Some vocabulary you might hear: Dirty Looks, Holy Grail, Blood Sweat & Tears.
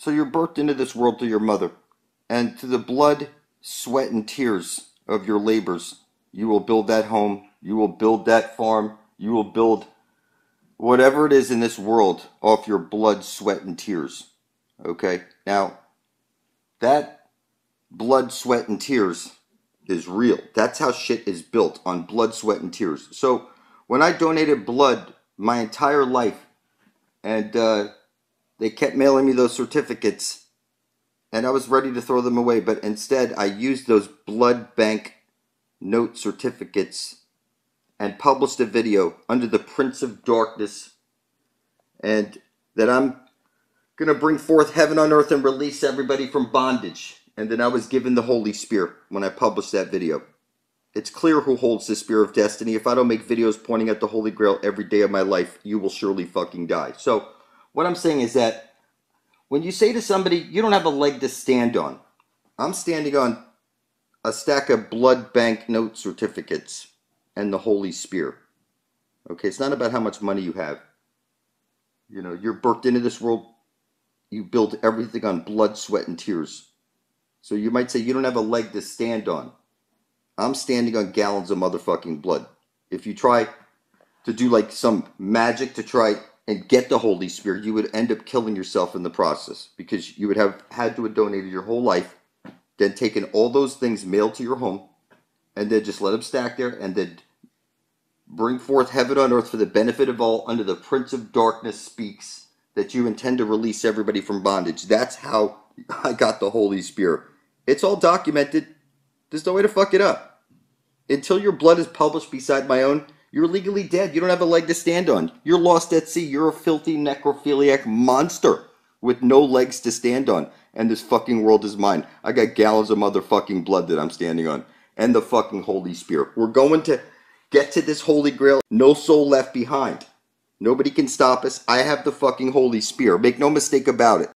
So you're birthed into this world through your mother, and through the blood, sweat, and tears of your labors, you will build that home, you will build that farm, you will build whatever it is in this world off your blood, sweat, and tears. Okay? Now, that blood, sweat, and tears is real. That's how shit is built, on blood, sweat, and tears. So, when I donated blood my entire life, and they kept mailing me those certificates, and I was ready to throw them away, but instead I used those blood bank note certificates and published a video under the Prince of Darkness, and that I'm going to bring forth heaven on earth and release everybody from bondage. And then I was given the Holy Spear when I published that video. It's clear who holds the Spear of Destiny. If I don't make videos pointing at the Holy Grail every day of my life, you will surely fucking die. So what I'm saying is that when you say to somebody, you don't have a leg to stand on. I'm standing on a stack of blood bank note certificates and the Holy Spear. Okay, it's not about how much money you have. You know, you're birthed into this world. You build everything on blood, sweat, and tears. So you might say you don't have a leg to stand on. I'm standing on gallons of motherfucking blood. If you try to do like some magic to try and get the Holy Spear, you would end up killing yourself in the process, because you would have had to have donated your whole life, then taken all those things mailed to your home, and then just let them stack there, and then bring forth heaven on earth for the benefit of all under the Prince of Darkness speaks that you intend to release everybody from bondage. That's how I got the Holy Spear. It's all documented. There's no way to fuck it up. Until your blood is published beside my own, you're legally dead. You don't have a leg to stand on. You're lost at sea. You're a filthy necrophiliac monster with no legs to stand on. And this fucking world is mine. I got gallons of motherfucking blood that I'm standing on. And the fucking Holy Spear. We're going to get to this Holy Grail. No soul left behind. Nobody can stop us. I have the fucking Holy Spear. Make no mistake about it.